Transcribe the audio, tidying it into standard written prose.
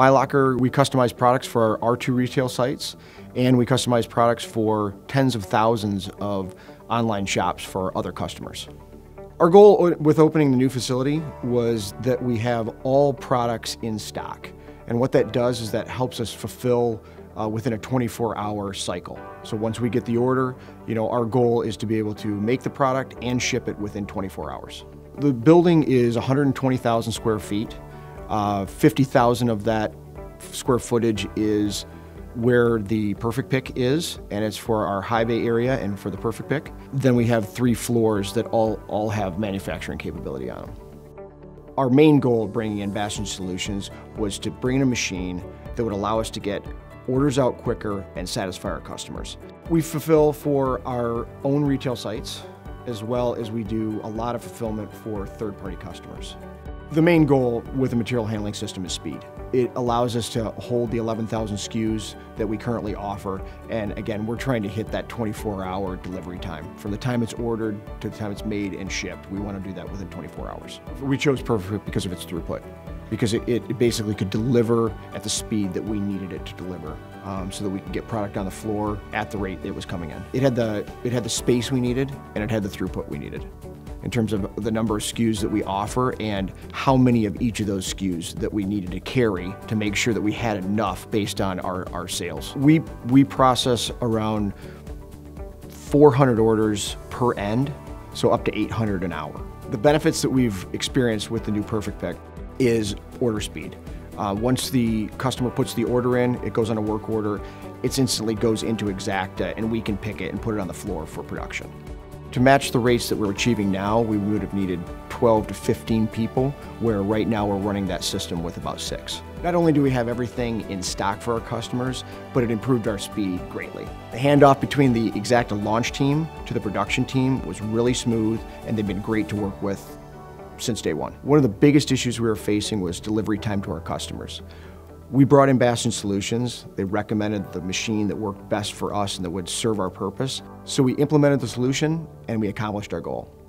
My Locker, we customize products for our R2 retail sites, and we customize products for tens of thousands of online shops for other customers. Our goal with opening the new facility was that we have all products in stock. And what that does is that helps us fulfill within a 24-hour cycle. So once we get the order, our goal is to be able to make the product and ship it within 24 hours. The building is 120,000 square feet. 50,000 of that square footage is where the Perfect Pick is, and it's for our high bay area and for the Perfect Pick. Then we have 3 floors that all have manufacturing capability on them. Our main goal of bringing in Bastian Solutions was to bring in a machine that would allow us to get orders out quicker and satisfy our customers. We fulfill for our own retail sites, as well as we do a lot of fulfillment for third-party customers. The main goal with the material handling system is speed. It allows us to hold the 11,000 SKUs that we currently offer, and again, we're trying to hit that 24-hour delivery time. From the time it's ordered to the time it's made and shipped, we want to do that within 24 hours. We chose Perfect Pick because of its throughput, because it basically could deliver at the speed that we needed it to deliver, so that we could get product on the floor at the rate it was coming in. It had the space we needed, and it had the throughput we needed, in terms of the number of SKUs that we offer and how many of each of those SKUs that we needed to carry to make sure that we had enough based on our sales. We process around 400 orders per end, so up to 800 an hour. The benefits that we've experienced with the new Perfect Pick is order speed. Once the customer puts the order in, it goes on a work order, it instantly goes into Exacta, and we can pick it and put it on the floor for production. To match the rates that we're achieving now, we would have needed 12 to 15 people, where right now we're running that system with about 6. Not only do we have everything in stock for our customers, but it improved our speed greatly. The handoff between the Exacta launch team to the production team was really smooth, and they've been great to work with since day one. One of the biggest issues we were facing was delivery time to our customers. We brought in Bastian Solutions. They recommended the machine that worked best for us and that would serve our purpose. So we implemented the solution, and we accomplished our goal.